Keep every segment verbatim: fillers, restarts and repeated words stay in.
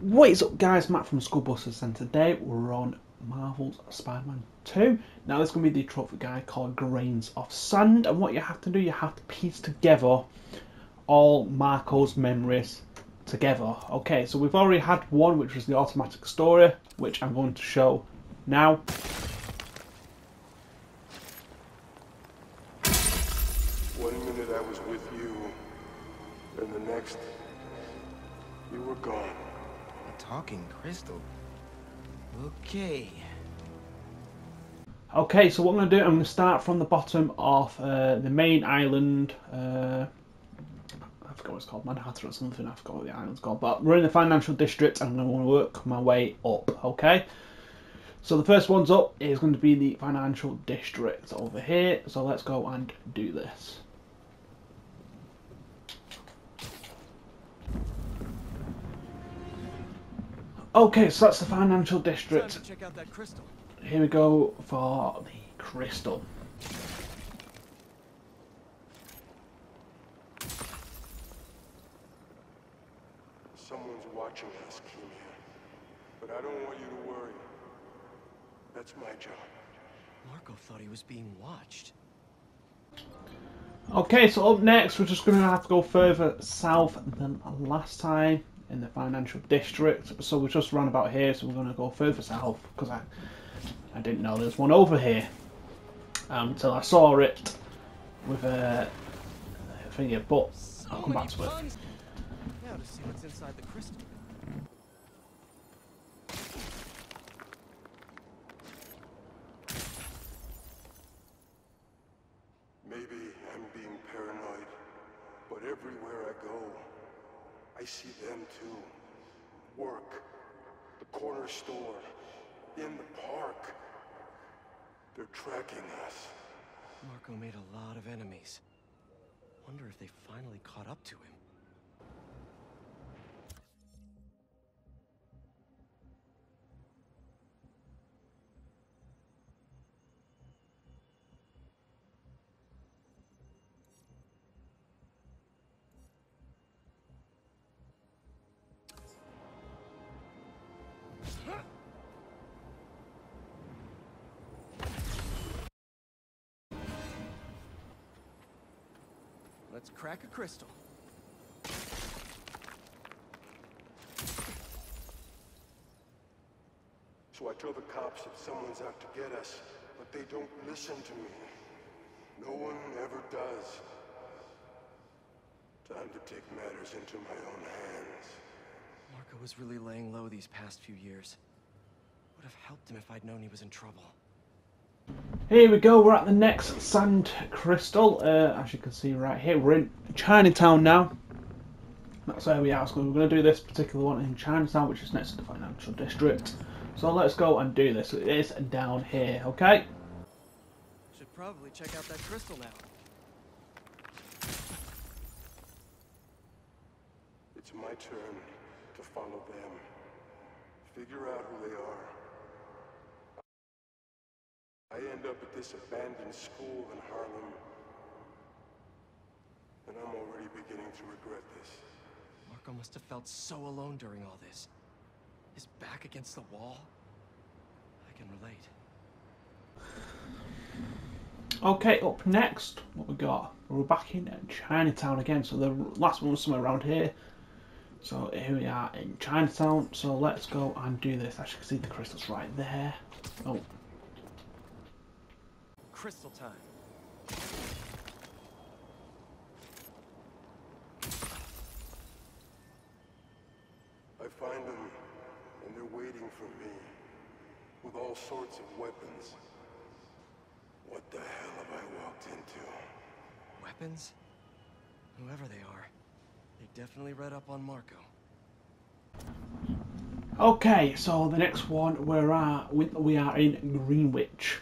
What is up, guys? Matt from Skull Busters, and today we're on Marvel's Spider-Man two. Now this is going to be the trophy guide called Grains of Sand, and what you have to do, you have to piece together all Marko's memories together. Okay, so we've already had one, which was the automatic story, which I'm going to show now. One minute I was with you, and the next you were gone. A talking crystal. Okay. Okay, so what I'm going to do, I'm going to start from the bottom of uh, the main island. Uh, I forgot what it's called, Manhattan or something. I forgot what the island's called. But we're in the Financial District, and I'm going to want to work my way up. Okay. So the first one's up is going to be the Financial District over here. So let's go and do this. Okay, so that's the Financial District. Check out that crystal. Here we go for the crystal. Someone's watching us, Kimia. But I don't want you to worry. That's my job. Marko thought he was being watched. Okay, so up next, we're just going to have to go further south than last time. In the Financial District, so we're just round about here, so we're going to go further south because I, I didn't know there's one over here um, until I saw it with a, a finger. But I'll come back to it. Now to see what's inside the crystal. Maybe I'm being paranoid, but everywhere I go, I see them too. Work, the corner store, in the park. They're tracking us. Marko made a lot of enemies. Wonder if they finally caught up to him. Let's crack a crystal. So I tell the cops that someone's out to get us, but they don't listen to me. No one ever does. Time to take matters into my own hands. Marko was really laying low these past few years. Would have helped him if I'd known he was in trouble. Here we go, we're at the next sand crystal. Uh, as you can see right here, we're in Chinatown now. That's where we are, so we're going to do this particular one in Chinatown, which is next to the Financial District. So let's go and do this. It is down here, okay? Should probably check out that crystal now. It's my turn to follow them. Figure out who they are. I end up at this abandoned school in Harlem, and I'm already beginning to regret this. Marko must have felt so alone during all this. His back against the wall. I can relate. Okay, up next, what we got? We're back in Chinatown again, so the last one was somewhere around here. So here we are in Chinatown, so let's go and do this. As you can see, the crystal's right there. Oh. Crystal time. I find them, and they're waiting for me, with all sorts of weapons. What the hell have I walked into? Weapons? Whoever they are, they definitely read up on Marko. Okay, so the next one we're at, we are in Greenwich.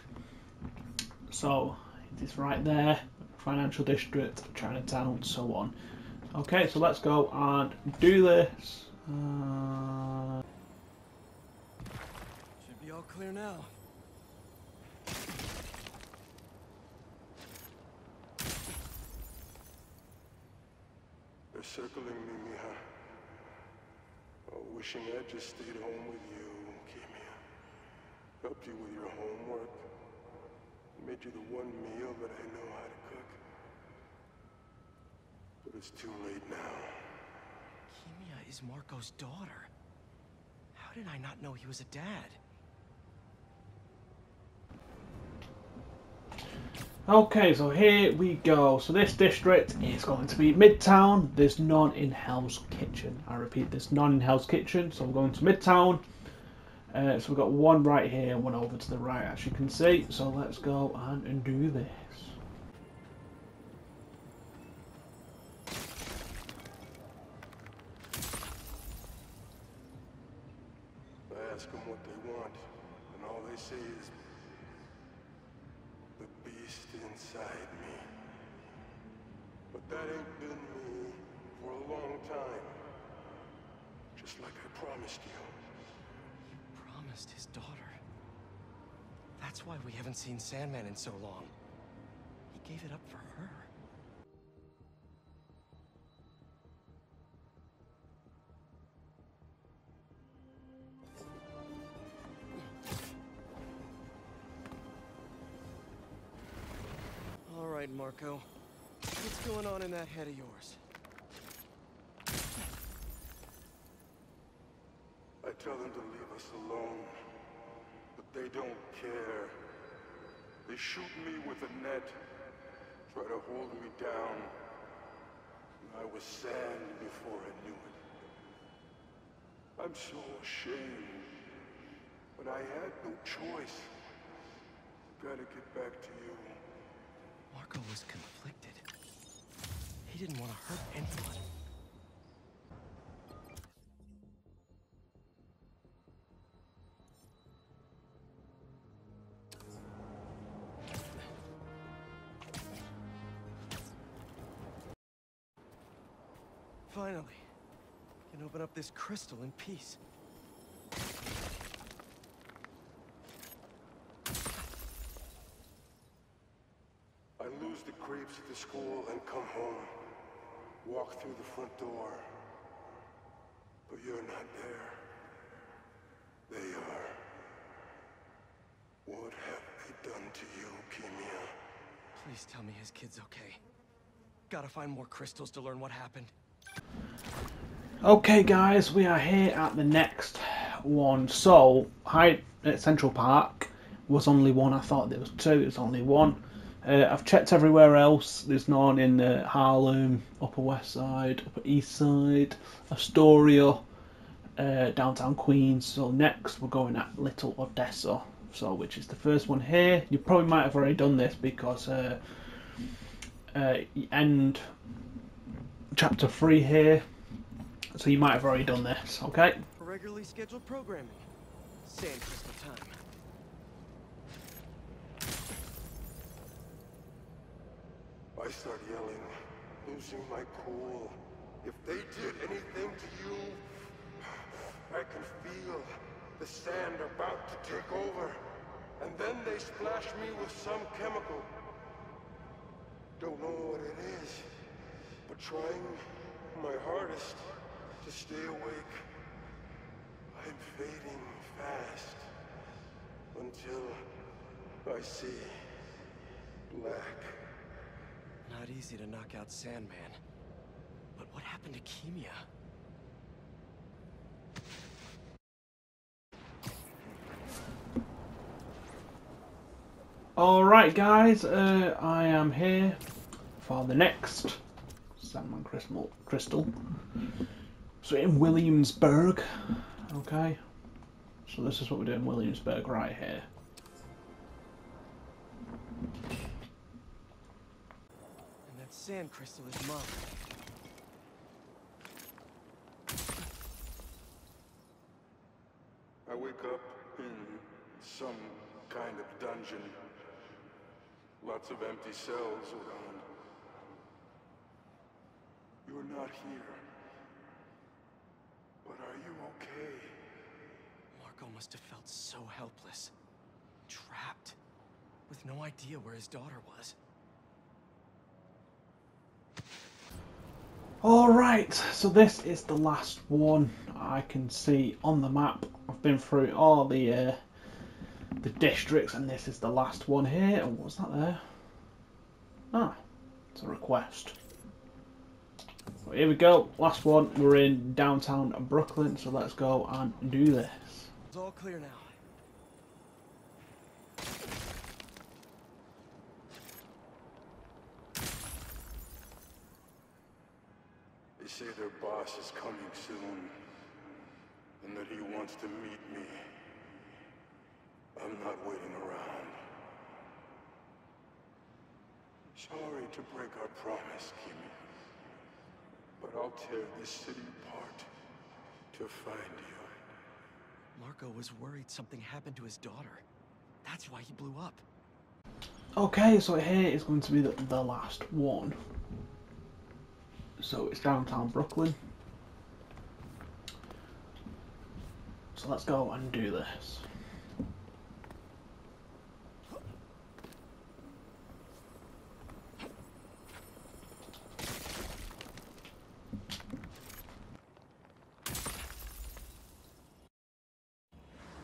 So, it is right there, Financial District, Chinatown, so on. Okay, so let's go and do this. Uh... Should be all clear now. They're circling me, Mija. Oh, wishing I just stayed home with you, came here, helped you with your homework, made you the one meal that I know how to cook. But it's too late now. Kimia is Marko's daughter. How did I not know he was a dad? Okay, so here we go. So this district is going to be Midtown. There's none in Hell's Kitchen. I repeat, there's none in Hell's Kitchen. So we're going to Midtown. Uh, so we've got one right here and one over to the right, as you can see. So let's go and, and do this. I ask them what they want, and all they say is the beast inside me. But that ain't been me for a long time, just like I promised you. You promised his daughter. That's why we haven't seen Sandman in so long. He gave it up for her. Marko, what's going on in that head of yours? I tell them to leave us alone, but they don't care. They shoot me with a net, try to hold me down. And I was sand before I knew it. I'm so ashamed, but I had no choice. Gotta get back to you. Marko was conflicted. He didn't want to hurt anyone. Finally, I can open up this crystal in peace. To school and come home, walk through the front door, but you're not there. They are. What have they done to you, Kimia? Please tell me his kid's okay. Gotta find more crystals to learn what happened. Okay guys, we are here at the next one. So, Hyde at Central Park was only one. I thought there was two, it was only one. Uh, I've checked everywhere else. There's none in uh, Harlem, Upper West Side, Upper East Side, Astoria, uh, Downtown Queens. So next we're going at Little Odessa, so which is the first one here. You probably might have already done this because uh, uh, you end chapter three here, so you might have already done this. Okay. Regularly scheduled programming. Same crystal time. I start yelling, losing my cool. If they did anything to you, I can feel the sand about to take over. And then they splash me with some chemical. Don't know what it is, but trying my hardest to stay awake. I'm fading fast until I see black. Not easy to knock out Sandman. But what happened to Kimia? Alright guys, uh, I am here for the next Sandman Crystal. So in Williamsburg. Okay. So this is what we do in Williamsburg right here. Sand crystal is mine. I wake up in some kind of dungeon. Lots of empty cells around. You're not here. But are you okay? Marko must have felt so helpless. Trapped. With no idea where his daughter was. Alright, so this is the last one. I can see on the map. I've been through all the uh, the districts, and this is the last one here. Oh, what's that there? Ah, it's a request. So here we go, last one. We're in downtown Brooklyn, so let's go and do this. It's all clear now. They say their boss is coming soon, and that he wants to meet me. I'm not waiting around. Sorry to break our promise, Kimmy, but I'll tear this city apart to find you. Marko was worried something happened to his daughter. That's why he blew up. Okay, so here is going to be the, the last one. So it's downtown Brooklyn. So let's go and do this.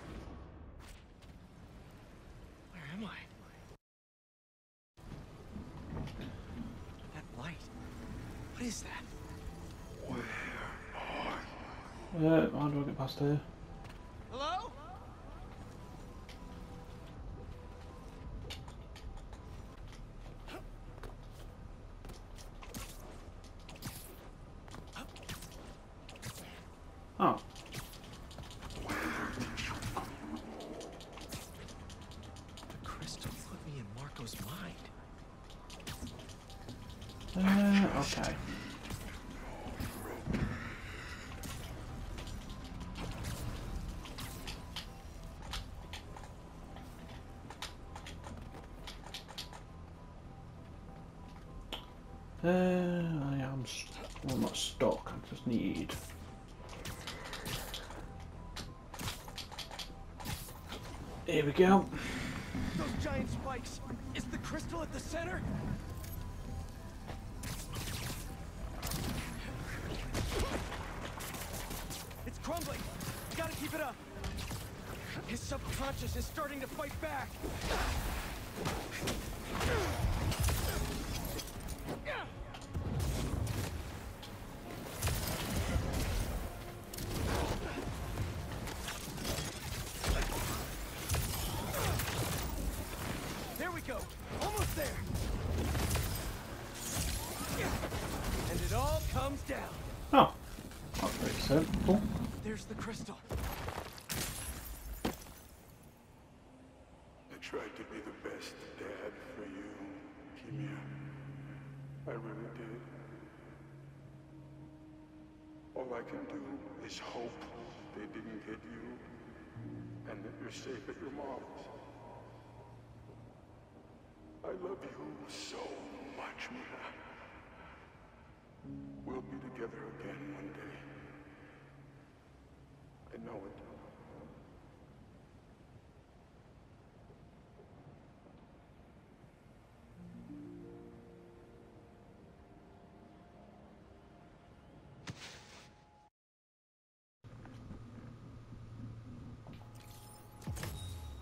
Uh, how do I get past here? Hello? Oh. The crystal put me in Marko's mind. Uh, okay. Uh, I am st well, not stuck, I just need... Here we go. Those giant spikes! Is the crystal at the center? It's crumbling! Gotta keep it up! His subconscious is starting to fight back! There's the crystal. I tried to be the best dad for you, Kimia. I really did. All I can do is hope they didn't hit you and that you're safe at your mom's. I love you so much, Mia. We'll be together again one day. I know it.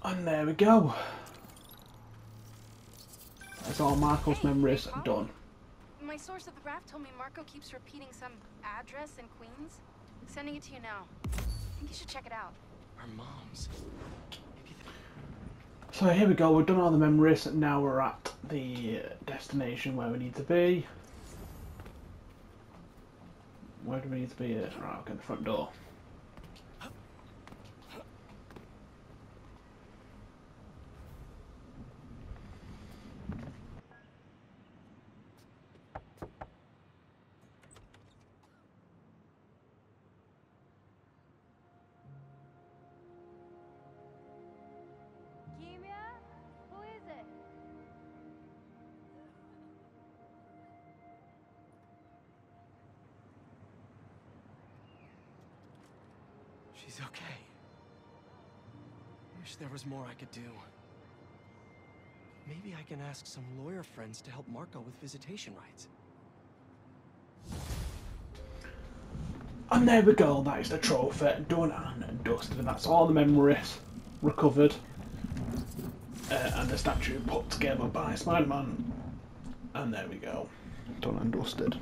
And there we go. That's all Marko's hey, memories Marko? Done. My source at the raft told me Marko keeps repeating some address in Queens. I'm sending it to you now. I think you should check it out. Our moms. So here we go, we've done all the memories, and now we're at the destination where we need to be. Where do we need to be here? Right, okay, the front door. She's okay. Wish there was more I could do. Maybe I can ask some lawyer friends to help Marko with visitation rights. And there we go, that is the trophy, done and dusted, and that's all the memories recovered uh, and the statue put together by Spider-Man. And there we go, done and dusted.